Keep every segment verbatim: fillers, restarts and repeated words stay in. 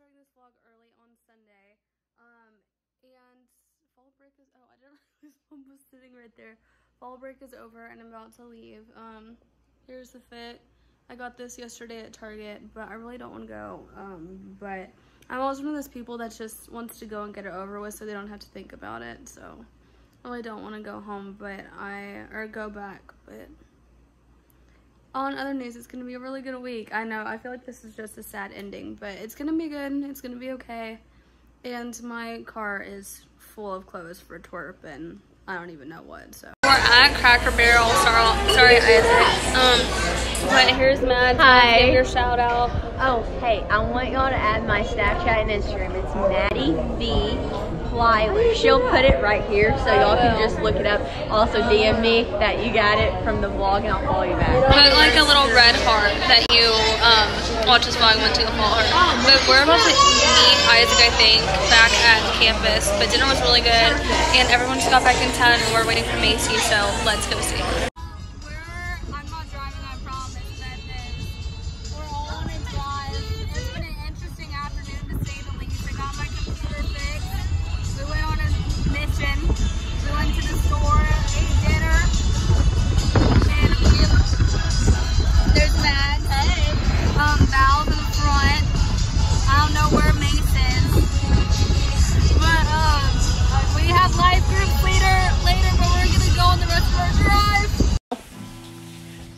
starting this vlog early on Sunday. Um, and fall break is, oh, I didn't realize mom was sitting right there. Fall break is over and I'm about to leave. Um, here's the fit. I got this yesterday at Target, but I really don't want to go. Um, but I'm always one of those people that just wants to go and get it over with so they don't have to think about it. So I really don't want to go home, but I, or go back, but. On other news, it's going to be a really good week. I know, I feel like this is just a sad ending, but it's going to be good. It's going to be okay. And my car is full of clothes for twerp, and I don't even know what, so. We're at Cracker Barrel. Sorry, Isaac. Um, but here's Mads. Hi. Give your shout out. Oh, hey, I want y'all to add my Snapchat and Instagram. It's Maddie V. Flyway. She'll put it right here so y'all can just look it up. Also D M me that you got it from the vlog and I'll follow you back. Put like a little red heart that you um, watch this vlog and went to the fall heart. But we're about to meet Isaac, I think, back at campus. But dinner was really good and everyone just got back in town and we're waiting for Macy, so let's go see her.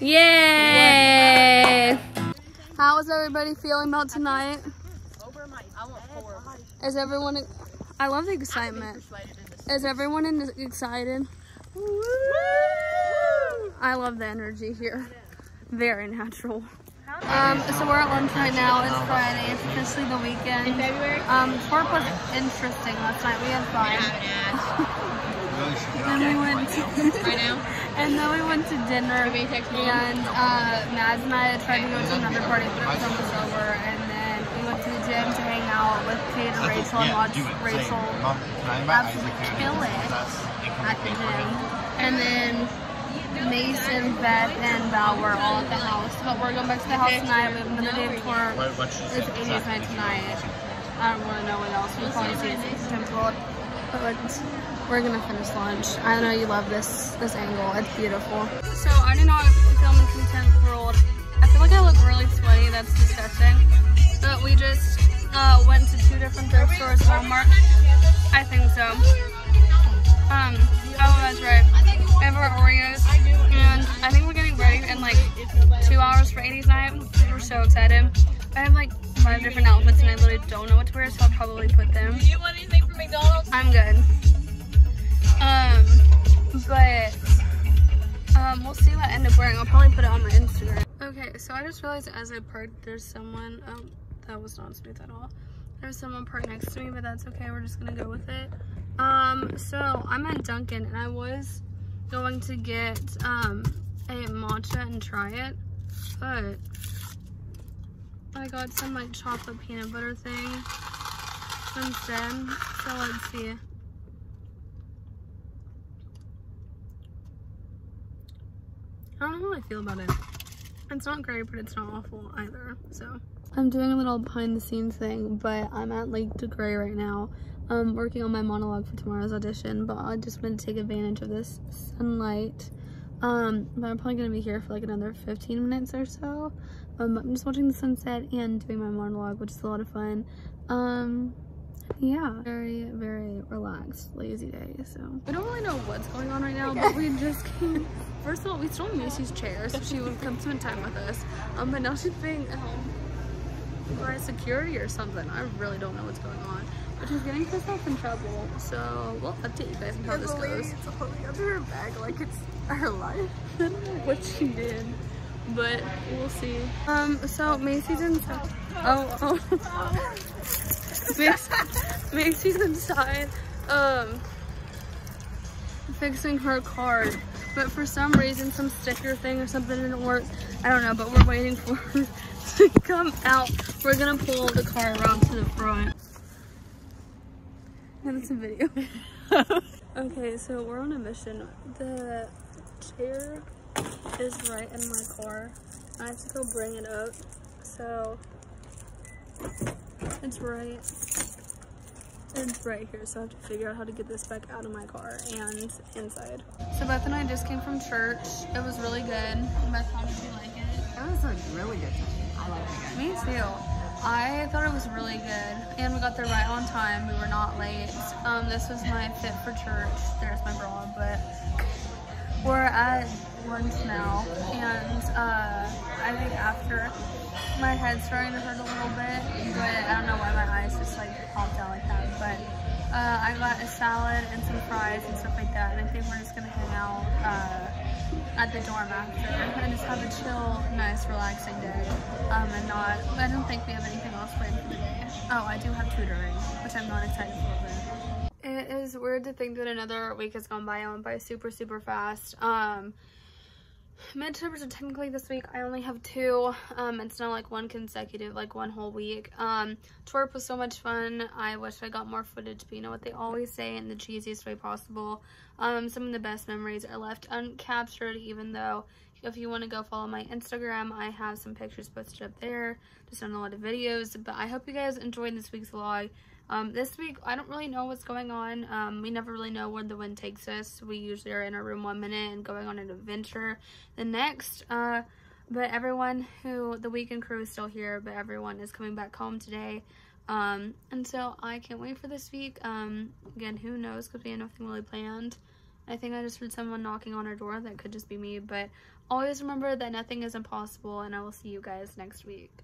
Yay! How is everybody feeling about tonight? Is everyone? I love the excitement. Is everyone in, excited? Woo! I love the energy here. Very natural. Um, so we're at lunch right now. It's Friday. It's officially the weekend. In February. Um, twerp was interesting last night. We had fun. And then we went to right now. And then we went to dinner. And uh, Mads and I tried to go to another party, but it was almost over. And then we went to the gym to hang out with Kate and Rachel and watch Rachel absolutely kill it at the gym. And then Mason, Beth, and Val were all at the house. But we're going back to the house tonight. We have another day of tour. It's Amy's night tonight. I don't really know what else. We'll probably see the temple. But we're gonna finish lunch. I know you love this this angle. It's beautiful. So I do not film in content world. I feel like I look really sweaty. That's disgusting. But we just uh, went to two different thrift stores, Walmart. I think so. Um. Oh, that's right. We have our Oreos, and I think we're getting ready in like two hours for eighties night. We're so excited. I have like five different outfits, and I literally don't know what to wear, so I'll probably put them. Do you want anything from McDonald's? I'm good. Um, but um, we'll see what I end up wearing. I'll probably put it on my Instagram. Okay, so I just realized as I parked, there's someone. Um, that was not smooth at all. There's someone parked next to me, but that's okay. We're just gonna go with it. Um, so I'm at Dunkin', and I was going to get um a matcha and try it, but I got some like chocolate peanut butter thing instead, so let's see. I don't know how I feel about it. It's not great, but it's not awful either, so. I'm doing a little behind the scenes thing, but I'm at Lake DeGray right now. I'm working on my monologue for tomorrow's audition, but I just wanted to take advantage of this sunlight. Um, but I'm probably gonna be here for like another fifteen minutes or so. Um, I'm just watching the sunset and doing my monologue, which is a lot of fun. Um, yeah, very, very relaxed, lazy day, so. I don't really know what's going on right now, but we just came. First of all, we stole Macy's chair, so she would come spend time with us. Um, but now she's being held by security or something. I really don't know what's going on. But she's getting herself in trouble, so we'll update you guys on how this goes. It's holding up her bag like it's her life. I don't know what she did, but we'll see. Um, so Macy's inside. Oh, oh. Macy's inside, um, fixing her card. But for some reason, some sticker thing or something didn't work. I don't know, but we're waiting for her to come out. We're gonna pull the car around to the front. That's a video. Okay, so we're on a mission. The chair is right in my car. I have to go bring it up. So It's right, it's right here, so I have to figure out how to get this back out of my car and inside. So Beth and I just came from church. It was really good. Beth, how did you like it? It was like really good. I like it. Me too. I thought it was really good, and we got there right on time. We were not late. Um, this was my fit for church. There's my bra, but we're at lunch now, and uh, I think after my head's starting to hurt a little bit, but I don't know why my eyes just like popped out like that. But uh, I got a salad and some fries and stuff like that, and I think we're just gonna hang out uh, at the dorm after and just have a chill, nice, relaxing day. Um, and not, I don't think we have anything else planned for the day. Oh, I do have tutoring, which I'm not excited for. But it is weird to think that another week has gone by. I went by super, super fast. Um, midterms are technically this week. I only have two. Um, it's not like one consecutive, like one whole week. Um, twerp was so much fun. I wish I got more footage, but you know what they always say, in the cheesiest way possible. Um, some of the best memories are left uncaptured, even though if you want to go follow my Instagram, I have some pictures posted up there, just on a lot of videos. But I hope you guys enjoyed this week's vlog. Um, this week, I don't really know what's going on. Um, we never really know where the wind takes us. We usually are in our room one minute and going on an adventure the next. Uh, but everyone who, the weekend crew is still here, but everyone is coming back home today. Um, and so I can't wait for this week. Um, again, who knows, because we have nothing really planned. I think I just heard someone knocking on our door. That could just be me, but always remember that nothing is impossible, and I will see you guys next week.